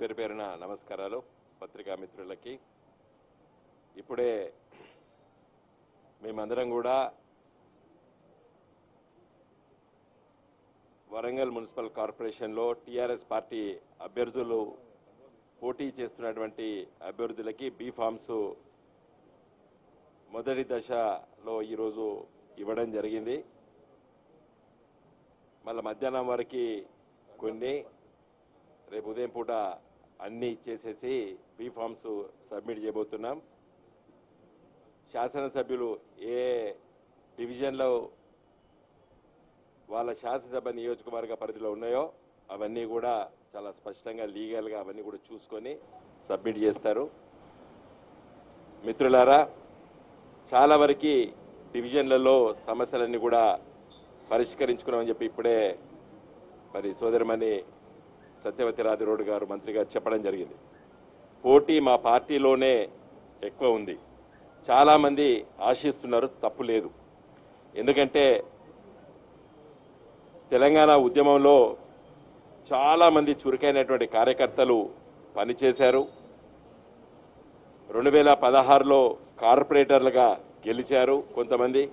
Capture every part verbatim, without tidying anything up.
పేరు పేరున నమస్కారాలు పత్రికా మిత్రులకి. ఇప్పుడే మేమందరం కూడా వరంగల్ మున్సిపల్ కార్పొరేషన్లో టీఆర్ఎస్ పార్టీ అభ్యర్థులు పోటీ చేస్తున్నటువంటి అభ్యర్థులకి బీ ఫామ్స్ మొదటి దశలో ఈరోజు ఇవ్వడం జరిగింది. మళ్ళీ మధ్యాహ్నం వరకు కొన్ని, రేపు ఉదయం పూట అన్నీ ఇచ్చేసేసి బీ ఫామ్స్ సబ్మిట్ చేయబోతున్నాం. శాసనసభ్యులు ఏ డివిజన్లో వాళ్ళ శాసనసభ నియోజకవర్గ పరిధిలో ఉన్నాయో అవన్నీ కూడా చాలా స్పష్టంగా లీగల్గా అవన్నీ కూడా చూసుకొని సబ్మిట్ చేస్తారు. మిత్రులారా, చాలా వరకు డివిజన్లలో సమస్యలన్నీ కూడా పరిష్కరించుకున్నామని చెప్పి ఇప్పుడే మరి సోదరిమణి సత్యవతి రాధిరోడ్ గారు మంత్రి గారు చెప్పడం జరిగింది. పోటీ మా పార్టీలోనే ఎక్కువ ఉంది, చాలామంది ఆశిస్తున్నారు, తప్పు లేదు. ఎందుకంటే తెలంగాణ ఉద్యమంలో చాలామంది చురుకైనటువంటి కార్యకర్తలు పనిచేశారు, రెండు వేల పదహారులో కార్పొరేటర్లుగా గెలిచారు కొంతమంది,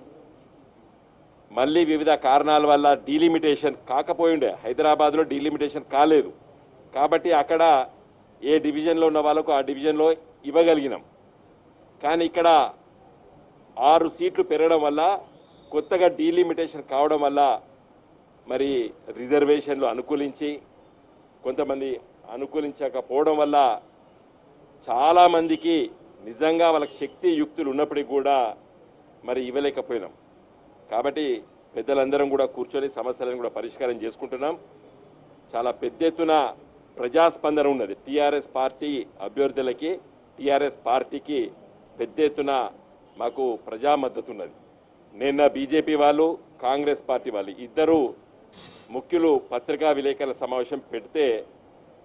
మళ్ళీ వివిధ కారణాల వల్ల డీలిమిటేషన్ కాకపోయిండే, హైదరాబాద్లో డీలిమిటేషన్ కాలేదు కాబట్టి అక్కడ ఏ డివిజన్లో ఉన్న వాళ్ళకు ఆ డివిజన్లో ఇవ్వగలిగినాం. కానీ ఇక్కడ ఆరు సీట్లు పెరగడం వల్ల, కొత్తగా డీలిమిటేషన్ కావడం వల్ల మరి రిజర్వేషన్లు అనుకూలించి, కొంతమంది అనుకూలించకపోవడం వల్ల చాలామందికి నిజంగా వాళ్ళకి శక్తి యుక్తులు ఉన్నప్పటికీ కూడా మరి ఇవ్వలేకపోయినాం. కాబట్టి పెద్దలందరం కూడా కూర్చొని సమస్యలను కూడా పరిష్కారం చేసుకుంటున్నాం. చాలా పెద్ద ఎత్తున ప్రజాస్పందన ఉన్నది. టీఆర్ఎస్ పార్టీ అభ్యర్థులకి, టీఆర్ఎస్ పార్టీకి పెద్ద ఎత్తున మాకు ప్రజా మద్దతు ఉన్నది. నిన్న బీజేపీ వాళ్ళు, కాంగ్రెస్ పార్టీ వాళ్ళు ఇద్దరు ముఖ్యులు పత్రికా విలేకరుల సమావేశం పెడితే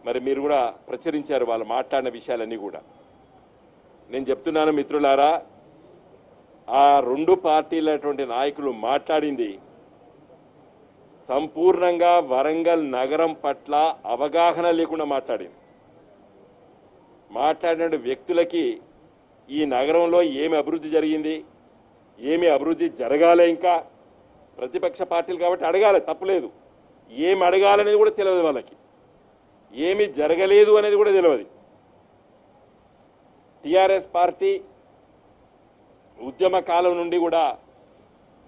మరి మీరు కూడా ప్రచురించారు వాళ్ళు మాట్లాడిన విషయాలన్నీ కూడా. నేను చెప్తున్నాను మిత్రులారా, ఆ రెండు పార్టీలటువంటి నాయకులు మాట్లాడింది సంపూర్ణంగా వరంగల్ నగరం పట్ల అవగాహన లేకుండా మాట్లాడింది. మాట్లాడిన వ్యక్తులకి ఈ నగరంలో ఏమి అభివృద్ధి జరిగింది, ఏమి అభివృద్ధి జరగాలి, ఇంకా ప్రతిపక్ష పార్టీలు కాబట్టి అడగాలి, తప్పులేదు, ఏమి అడగాలనేది కూడా తెలియదు వాళ్ళకి, ఏమి జరగలేదు అనేది కూడా తెలియదు. టీఆర్ఎస్ పార్టీ ఉద్యమ కాలం నుండి కూడా,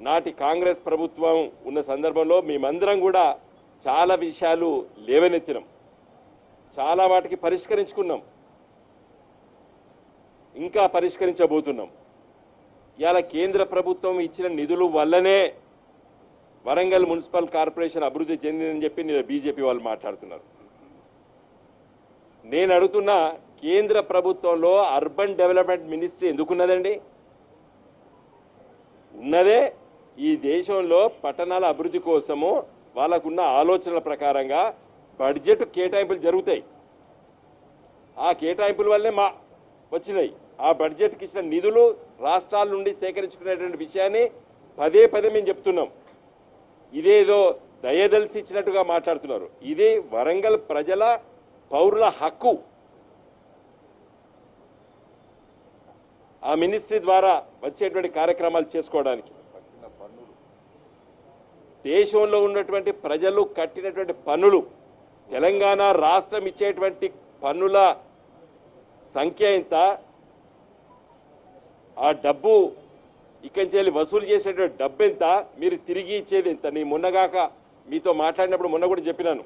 నాటి కాంగ్రెస్ ప్రభుత్వం ఉన్న సందర్భంలో మేమందరం కూడా చాలా విషయాలు లేవనెత్తినాం, చాలా వాటికి పరిష్కరించుకున్నాం, ఇంకా పరిష్కరించబోతున్నాం. ఇవాళ కేంద్ర ప్రభుత్వం ఇచ్చిన నిధుల వల్లనే వరంగల్ మున్సిపల్ కార్పొరేషన్ అభివృద్ధి చెందిందని చెప్పి నేను బీజేపీ వాళ్ళు మాట్లాడుతున్నారు. నేను అడుగుతున్నా, కేంద్ర ప్రభుత్వంలో అర్బన్ డెవలప్మెంట్ మినిస్ట్రీ ఎందుకున్నదండి? ఉన్నదే ఈ దేశంలో పట్టణాల అభివృద్ధి కోసము వాళ్ళకున్న ఆలోచనల ప్రకారంగా బడ్జెట్ కేటాయింపులు జరుగుతాయి. ఆ కేటాయింపుల వల్లే మా వచ్చినాయి. ఆ బడ్జెట్కి ఇచ్చిన నిధులు రాష్ట్రాల నుండి సేకరించుకునేటువంటి విషయాన్ని పదే పదే మేము చెప్తున్నాం. ఇదేదో దయదలిసి ఇచ్చినట్టుగా మాట్లాడుతున్నారు. ఇది వరంగల్ ప్రజల, పౌరుల హక్కు. ఆ మినిస్ట్రీ ద్వారా వచ్చేటువంటి కార్యక్రమాలు చేసుకోవడానికి దేశంలో ఉన్నటువంటి ప్రజలు కట్టినటువంటి పన్నులు, తెలంగాణ రాష్ట్రం ఇచ్చేటువంటి పన్నుల సంఖ్య ఎంత, ఆ డబ్బు ఇక్కడి నుంచి వసూలు చేసేటువంటి డబ్బు ఎంత, మీరు తిరిగి ఇచ్చేది ఎంత. నేను మొన్నగాక మీతో మాట్లాడినప్పుడు మొన్న కూడా చెప్పినాను,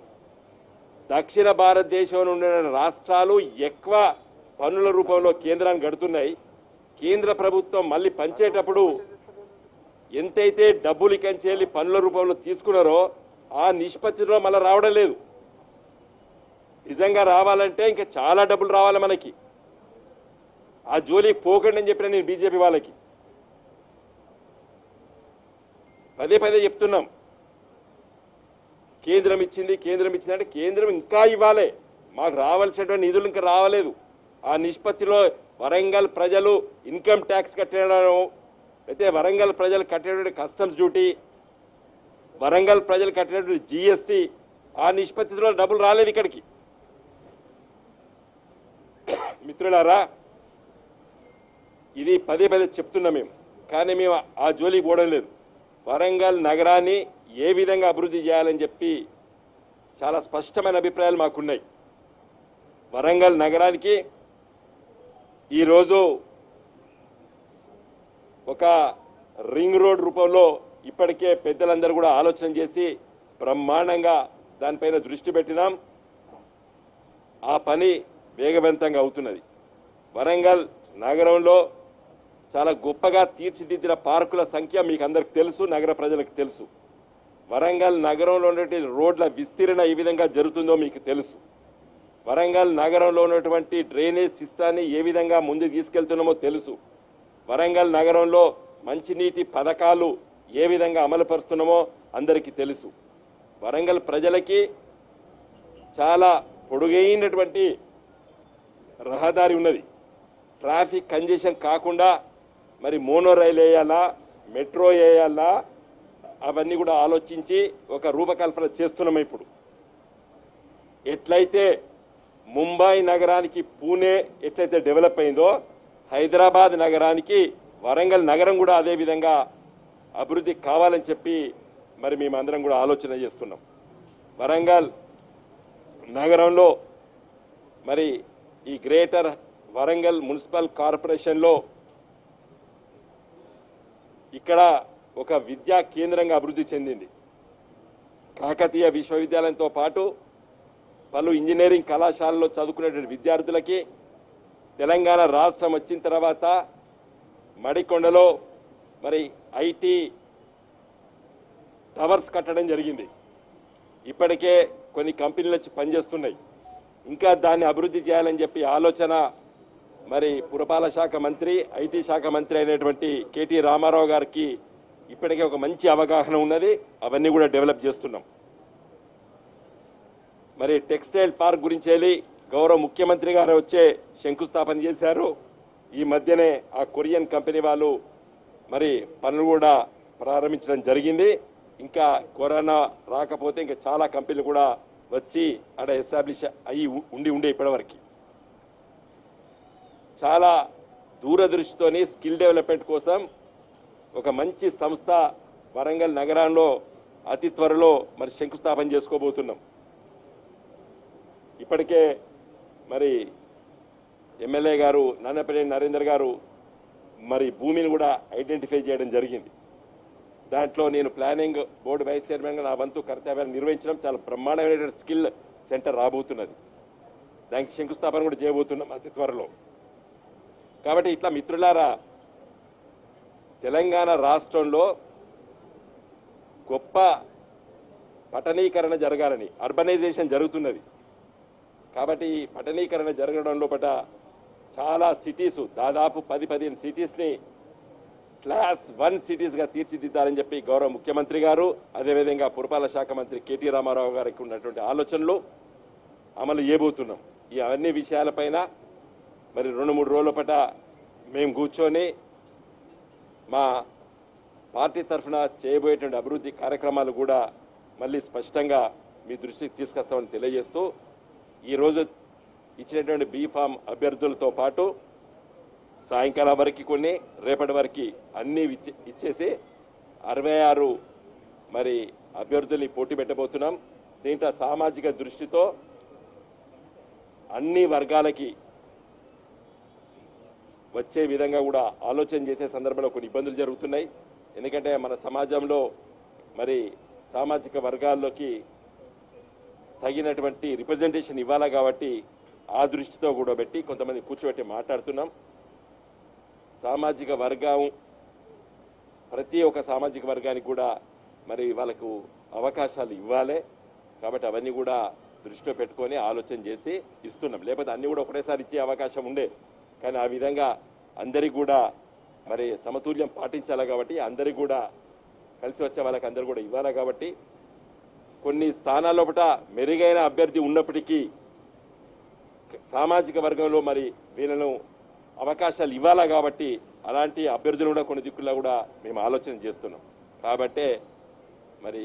దక్షిణ భారతదేశంలో ఉన్న రాష్ట్రాలు ఎక్కువ పన్నుల రూపంలో కేంద్రాన్ని గడుతున్నాయి. కేంద్ర ప్రభుత్వం మళ్ళీ పంచేటప్పుడు ఎంతైతే డబ్బులు కంచేలి పన్నుల రూపంలో తీసుకున్నారో ఆ నిష్పత్తిలో మళ్ళీ రావడం లేదు. నిజంగా రావాలంటే ఇంకా చాలా డబ్బులు రావాలి మనకి. ఆ జోలికి పోకండి అని చెప్పిన నేను బీజేపీ వాళ్ళకి పదే పదే చెప్తున్నాం. కేంద్రం ఇచ్చింది, కేంద్రం ఇచ్చిందంటే కేంద్రం ఇంకా ఇవ్వాలి, మాకు రావాల్సినటువంటి నిధులు ఇంకా రావలేదు. ఆ నిష్పత్తిలో వరంగల్ ప్రజలు ఇన్కమ్ ట్యాక్స్ కట్టడం, అయితే వరంగల్ ప్రజలు కట్టేటువంటి కస్టమ్స్ డ్యూటీ, వరంగల్ ప్రజలు కట్టేటువంటి జిఎస్టీ, ఆ నిష్పత్తిలో డబ్బులు రాలేదు ఇక్కడికి. మిత్రులారా ఇది పదే పదే చెప్తున్నా మేము, కానీ మేము ఆ జోలికి పోవడం లేదు. వరంగల్ నగరాన్ని ఏ విధంగా అభివృద్ధి చేయాలని చెప్పి చాలా స్పష్టమైన అభిప్రాయాలు మాకున్నాయి. వరంగల్ నగరానికి ఈరోజు ఒక రింగ్ రోడ్ రూపంలో ఇప్పటికే పెద్దలందరూ కూడా ఆలోచన చేసి బ్రహ్మాండంగా దానిపైన దృష్టి పెట్టినాం. ఆ పని వేగవంతంగా అవుతున్నది. వరంగల్ నగరంలో చాలా గొప్పగా తీర్చిదిద్దిన పార్కుల సంఖ్య మీకు అందరికి తెలుసు, నగర ప్రజలకు తెలుసు. వరంగల్ నగరంలో ఉన్నటువంటి రోడ్ల విస్తీర్ణ ఏ విధంగా జరుగుతుందో మీకు తెలుసు. వరంగల్ నగరంలో ఉన్నటువంటి డ్రైనేజ్ సిస్టాన్ని ఏ విధంగా ముందుకు తీసుకెళ్తున్నామో తెలుసు. వరంగల్ నగరంలో మంచినీటి పథకాలు ఏ విధంగా అమలుపరుస్తున్నామో అందరికీ తెలుసు. వరంగల్ ప్రజలకి చాలా పొడుగైనటువంటి రహదారి ఉన్నది. ట్రాఫిక్ కంజెషన్ కాకుండా మరి మోనో రైలు వేయాలా, మెట్రో వేయాలా, అవన్నీ కూడా ఆలోచించి ఒక రూపకల్పన చేస్తున్నాం. ఇప్పుడు ఎట్లయితే ముంబై నగరానికి పూణే ఎట్లయితే డెవలప్ అయిందో, హైదరాబాద్ నగరానికి వరంగల్ నగరం కూడా అదేవిధంగా అభివృద్ధి కావాలని చెప్పి మరి మేమందరం కూడా ఆలోచన చేస్తున్నాం. వరంగల్ నగరంలో మరి ఈ గ్రేటర్ వరంగల్ మున్సిపల్ కార్పొరేషన్లో ఇక్కడ ఒక విద్యా కేంద్రంగా అభివృద్ధి చెందింది. కాకతీయ విశ్వవిద్యాలయంతో పాటు పలు ఇంజనీరింగ్ కళాశాలలో చదువుకునేటువంటి విద్యార్థులకి తెలంగాణ రాష్ట్రం వచ్చిన తర్వాత మడికొండలో మరి ఐటీ టవర్స్ కట్టడం జరిగింది. ఇప్పటికే కొన్ని కంపెనీలు వచ్చి పనిచేస్తున్నాయి. ఇంకా దాన్ని అభివృద్ధి చేయాలని చెప్పి ఆలోచన మరి పురపాలక శాఖ మంత్రి, ఐటీ శాఖ మంత్రి అయినటువంటి కేటీ రామారావు గారికి ఇప్పటికే ఒక మంచి అవగాహన ఉన్నది. అవన్నీ కూడా డెవలప్ చేస్తున్నాం. మరి టెక్స్టైల్ పార్క్ గురించి వెళ్ళి గౌరవ ముఖ్యమంత్రి గారు వచ్చే శంకుస్థాపన చేశారు. ఈ మధ్యనే ఆ కొరియన్ కంపెనీ వాళ్ళు మరి పనులు కూడా ప్రారంభించడం జరిగింది. ఇంకా కరోనా రాకపోతే ఇంకా చాలా కంపెనీలు కూడా వచ్చి అక్కడ ఎస్టాబ్లిష్ అయ్యి ఉండి ఉండే ఇప్పటివరకు చాలా దూరదృష్టితోని స్కిల్ డెవలప్మెంట్ కోసం ఒక మంచి సంస్థ వరంగల్ నగరంలో అతి త్వరలో మరి శంకుస్థాపన చేసుకోబోతున్నాం. ఇప్పటికే మరి ఎమ్మెల్యే గారు నాన్నపల్లి నరేందర్ గారు మరి భూమిని కూడా ఐడెంటిఫై చేయడం జరిగింది. దాంట్లో నేను ప్లానింగ్ బోర్డు వైస్ చైర్మన్గా నా వంతు కర్తవ్యాన్ని నిర్వహించడం. చాలా బ్రహ్మాండమైన స్కిల్ సెంటర్ రాబోతున్నది. దానికి శంకుస్థాపన కూడా చేయబోతున్నాం అతి త్వరలో. కాబట్టి ఇట్లా మిత్రులారా, తెలంగాణ రాష్ట్రంలో గొప్ప పట్టణీకరణ జరగాలని, అర్బనైజేషన్ జరుగుతున్నది. కాబట్టి ఈ పట్టణీకరణ జరగడంలో పట చాలా సిటీస్, దాదాపు పది పదిహేను సిటీస్ని క్లాస్ వన్ సిటీస్గా తీర్చిదిద్దాలని చెప్పి గౌరవ ముఖ్యమంత్రి గారు, అదేవిధంగా పురపాలక శాఖ మంత్రి కేటీ రామారావు గారికి ఉన్నటువంటి ఆలోచనలు అమలు చేయబోతున్నాం. ఈ అన్ని విషయాలపైన మరి రెండు మూడు రోజుల పట మేము కూర్చొని మా పార్టీ తరఫున చేయబోయేటువంటి అభివృద్ధి కార్యక్రమాలు కూడా మళ్ళీ స్పష్టంగా మీ దృష్టికి తీసుకొస్తామని తెలియజేస్తూ, ఈరోజు ఇచ్చినటువంటి బీఫామ్ అభ్యర్థులతో పాటు సాయంకాలం వరకు కొన్ని, రేపటి వరకు అన్నీ ఇచ్చేసి అరవై ఆరు మరి అభ్యర్థుల్ని పోటీ పెట్టబోతున్నాం. దీంట్లో సామాజిక దృష్టితో అన్ని వర్గాలకి వచ్చే విధంగా కూడా ఆలోచన చేసే సందర్భంలో కొన్ని ఇబ్బందులు జరుగుతున్నాయి. ఎందుకంటే మన సమాజంలో మరి సామాజిక వర్గాల్లోకి తగినటువంటి రిప్రజెంటేషన్ ఇవ్వాలి. కాబట్టి ఆ దృష్టితో కూడా పెట్టి కొంతమంది కూర్చోబెట్టి మాట్లాడుతున్నాం. సామాజిక వర్గం, ప్రతి ఒక్క సామాజిక వర్గానికి కూడా మరి వాళ్ళకు అవకాశాలు ఇవ్వాలి. కాబట్టి అవన్నీ కూడా దృష్టిలో పెట్టుకొని ఆలోచన చేసి ఇస్తున్నాం. లేకపోతే అన్నీ కూడా ఒకటేసారి ఇచ్చే అవకాశం ఉండే, కానీ ఆ విధంగా అందరికీ కూడా మరి సమతుల్యం పాటించాలి. కాబట్టి అందరికీ కూడా కలిసి వచ్చే వాళ్ళకి అందరూ కూడా ఇవ్వాలి. కాబట్టి కొన్ని స్థానాల్లో పట మెరుగైన అభ్యర్థి ఉన్నప్పటికీ సామాజిక వర్గంలో మరి వీళ్ళను అవకాశాలు ఇవ్వాలి. కాబట్టి అలాంటి అభ్యర్థులు కూడా కొన్ని దిక్కుల్లో కూడా మేము ఆలోచన చేస్తున్నాం. కాబట్టే మరి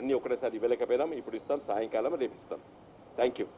అన్నీ ఒకటేసారి ఇవ్వలేకపోయినాం. ఇప్పుడు ఇస్తాం, సాయంకాలం రేపు ఇస్తాం. Thank you.